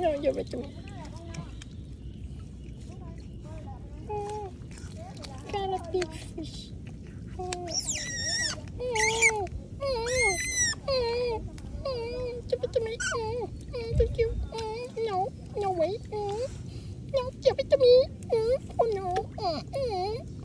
Don't give it to me. Oh, got a big fish. Oh. Oh. Oh. Oh. Oh. Give it to me. Oh. Oh, thank you. Oh. No, no way. Oh. No, give it to me. Oh, no. Oh.